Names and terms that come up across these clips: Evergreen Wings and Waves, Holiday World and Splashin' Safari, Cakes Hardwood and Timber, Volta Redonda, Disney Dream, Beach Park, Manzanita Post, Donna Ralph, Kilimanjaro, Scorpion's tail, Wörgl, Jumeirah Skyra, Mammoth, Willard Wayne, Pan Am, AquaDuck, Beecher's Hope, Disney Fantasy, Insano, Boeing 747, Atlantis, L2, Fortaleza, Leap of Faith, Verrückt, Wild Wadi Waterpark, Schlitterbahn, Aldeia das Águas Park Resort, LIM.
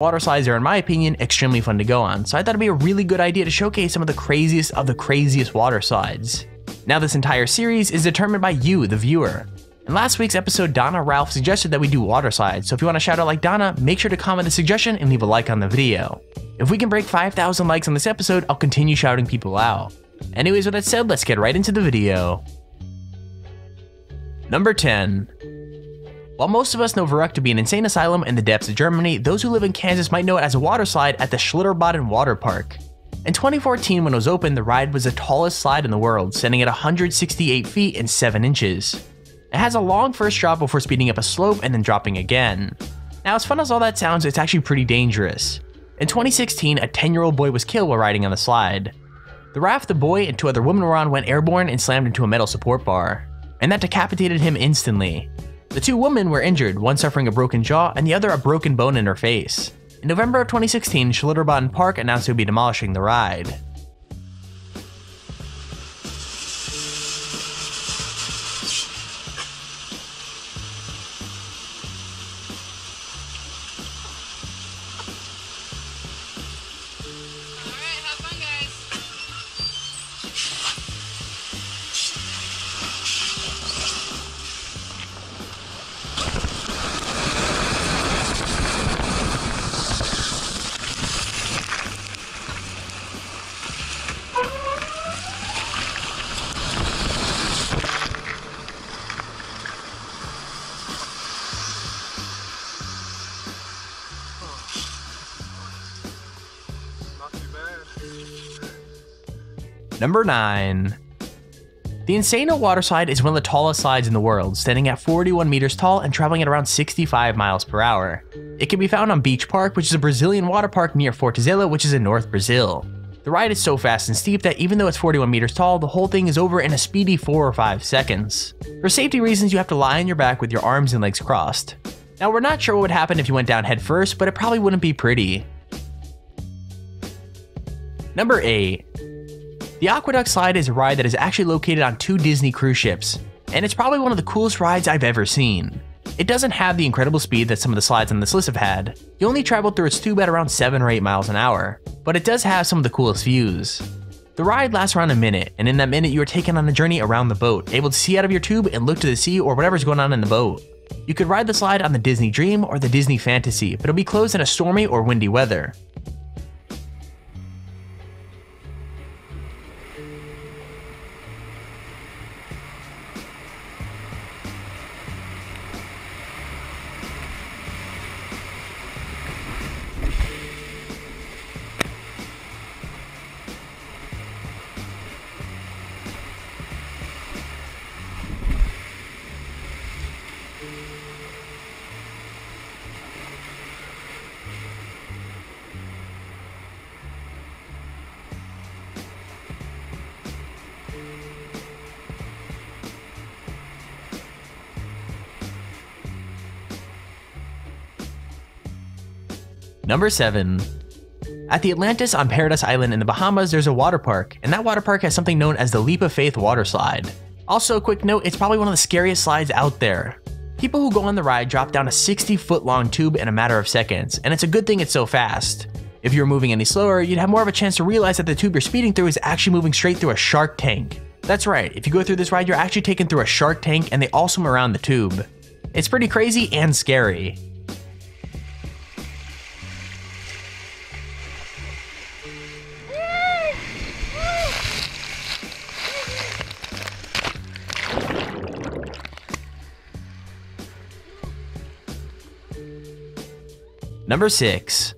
Water slides are, in my opinion, extremely fun to go on, so I thought it'd be a really good idea to showcase some of the craziest water slides. Now this entire series is determined by you, the viewer. In last week's episode, Donna Ralph suggested that we do water slides, so if you want to shout out like Donna, make sure to comment the suggestion and leave a like on the video. If we can break 5,000 likes on this episode, I'll continue shouting people out. Anyways, with that said, let's get right into the video. Number 10. While most of us know Verrückt to be an insane asylum in the depths of Germany, those who live in Kansas might know it as a water slide at the Schlitterbahn Water Park. In 2014, when it was opened, the ride was the tallest slide in the world, standing at 168 feet and 7 inches. It has a long first drop before speeding up a slope and then dropping again. Now, as fun as all that sounds, it's actually pretty dangerous. In 2016, a 10-year-old boy was killed while riding on the slide. The raft the boy and 2 other women were on went airborne and slammed into a metal support bar, and that decapitated him instantly. The 2 women were injured, one suffering a broken jaw and the other a broken bone in her face. In November of 2016, Schlitterbahn Park announced it would be demolishing the ride. Number 9. The Insano waterslide is one of the tallest slides in the world, standing at 41 meters tall and traveling at around 65 miles per hour. It can be found on Beach Park, which is a Brazilian water park near Fortaleza, which is in North Brazil. The ride is so fast and steep that even though it's 41 meters tall, the whole thing is over in a speedy 4 or 5 seconds. For safety reasons, you have to lie on your back with your arms and legs crossed. Now, we're not sure what would happen if you went down head first, but it probably wouldn't be pretty. Number 8. The AquaDuck slide is a ride that is actually located on 2 Disney cruise ships, and it's probably one of the coolest rides I've ever seen. It doesn't have the incredible speed that some of the slides on this list have had. You only travel through its tube at around 7 or 8 miles an hour, but it does have some of the coolest views. The ride lasts around a minute, and in that minute you are taken on a journey around the boat, able to see out of your tube and look to the sea or whatever's going on in the boat. You could ride the slide on the Disney Dream or the Disney Fantasy, but it'll be closed in a stormy or windy weather. Number 7. At the Atlantis on Paradise Island in the Bahamas, there's a water park, and that water park has something known as the Leap of Faith water slide. Also, quick note, it's probably one of the scariest slides out there. People who go on the ride drop down a 60-foot-long tube in a matter of seconds, and it's a good thing it's so fast. If you were moving any slower, you'd have more of a chance to realize that the tube you're speeding through is actually moving straight through a shark tank. That's right, if you go through this ride, you're actually taken through a shark tank, and they all swim around the tube. It's pretty crazy and scary. Number 6.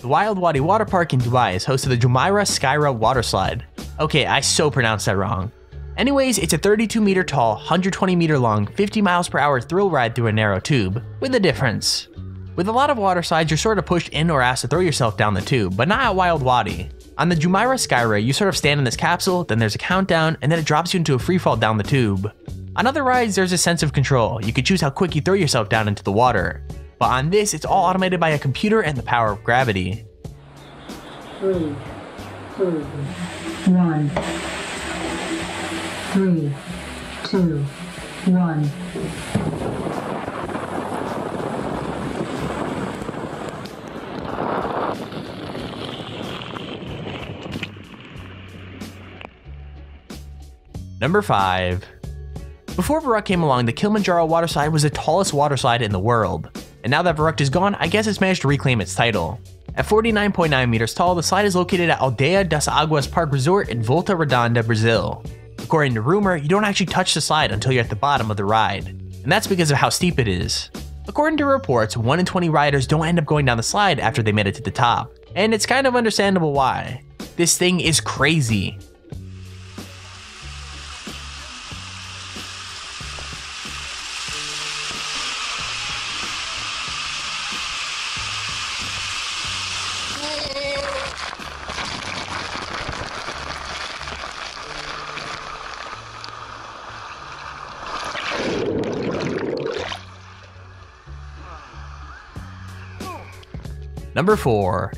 The Wild Wadi Waterpark in Dubai is host to the Jumeirah Skyra waterslide. Okay, I so pronounced that wrong. Anyways, it's a 32 meter tall, 120 meter long, 50 miles per hour thrill ride through a narrow tube, with a difference. With a lot of water slides, you're sort of pushed in or asked to throw yourself down the tube, but not at Wild Wadi. On the Jumeirah Skyra, you sort of stand in this capsule, then there's a countdown, and then it drops you into a free fall down the tube. On other rides, there's a sense of control. You could choose how quick you throw yourself down into the water. But on this, it's all automated by a computer and the power of gravity. 3, 2, 1. Number 5. Before Verrückt came along, the Kilimanjaro waterslide was the tallest waterslide in the world. And now that Verrückt is gone, I guess it's managed to reclaim its title. At 49.9 meters tall, the slide is located at Aldeia das Águas Park Resort in Volta Redonda, Brazil. According to rumor, you don't actually touch the slide until you're at the bottom of the ride, and that's because of how steep it is. According to reports, 1 in 20 riders don't end up going down the slide after they made it to the top, and it's kind of understandable why. This thing is crazy. Number 4.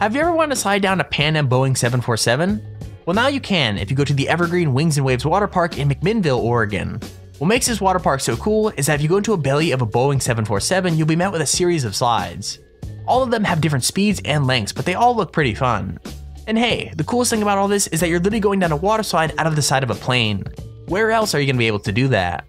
Have you ever wanted to slide down a Pan Am Boeing 747? Well, now you can if you go to the Evergreen Wings and Waves Water Park in McMinnville, Oregon. What makes this water park so cool is that if you go into a belly of a Boeing 747, you'll be met with a series of slides. All of them have different speeds and lengths, but they all look pretty fun. And hey, the coolest thing about all this is that you're literally going down a water slide out of the side of a plane. Where else are you going to be able to do that?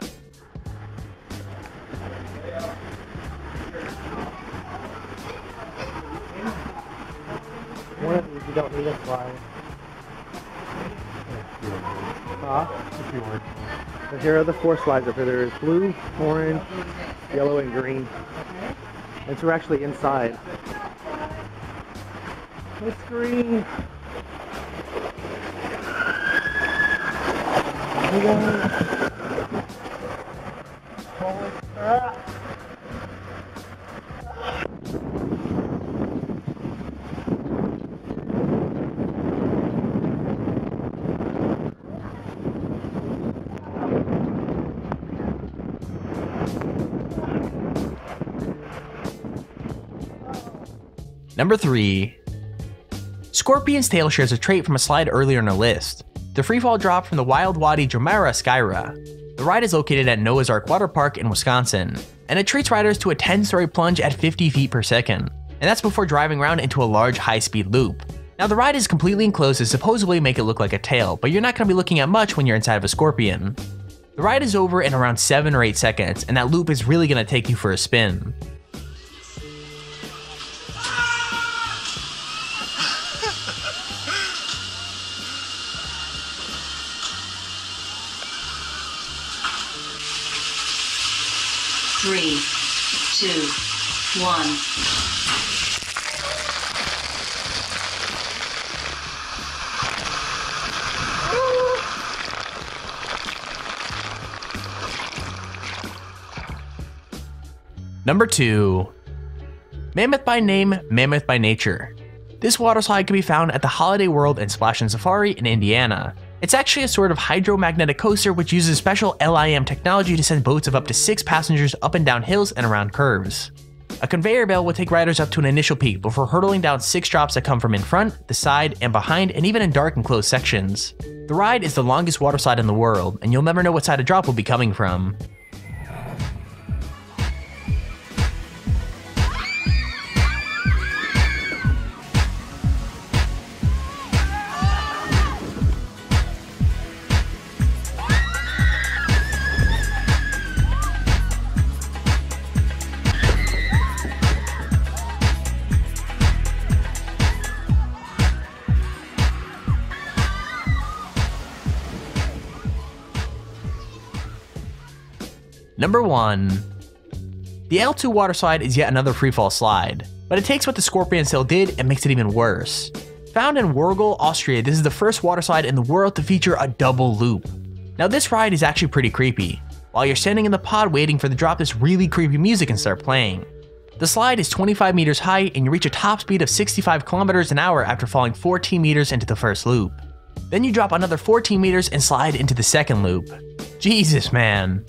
Don't need a flyer. Here are the 4 slides up here. There is blue, orange, yellow, and green. And so we're actually inside. It's green. Number 3. Scorpion's tail shares a trait from a slide earlier in our list, the freefall drop from the Wild Wadi Jumeirah Skyra. The ride is located at Noah's Ark Water Park in Wisconsin, and it treats riders to a 10-story plunge at 50 feet per second, and that's before driving around into a large high-speed loop. Now the ride is completely enclosed to supposedly make it look like a tail, but you're not going to be looking at much when you're inside of a scorpion. The ride is over in around 7 or 8 seconds, and that loop is really going to take you for a spin. One. Number 2. Mammoth by name, Mammoth by nature. This water slide can be found at the Holiday World and Splashin' Safari in Indiana. It's actually a sort of hydromagnetic coaster which uses special LIM technology to send boats of up to 6 passengers up and down hills and around curves. A conveyor belt will take riders up to an initial peak before hurtling down 6 drops that come from in front, the side, and behind, and even in dark and closed sections. The ride is the longest water slide in the world, and you'll never know what side a drop will be coming from. Number 1. The L2 water slide is yet another freefall slide, but it takes what the Scorpion's tail did and makes it even worse. Found in Wörgl, Austria, this is the first water slide in the world to feature a double loop. Now this ride is actually pretty creepy. While you're standing in the pod waiting for the drop, this really creepy music can start playing. The slide is 25 meters high and you reach a top speed of 65 kilometers an hour after falling 14 meters into the first loop. Then you drop another 14 meters and slide into the second loop. Jesus, man.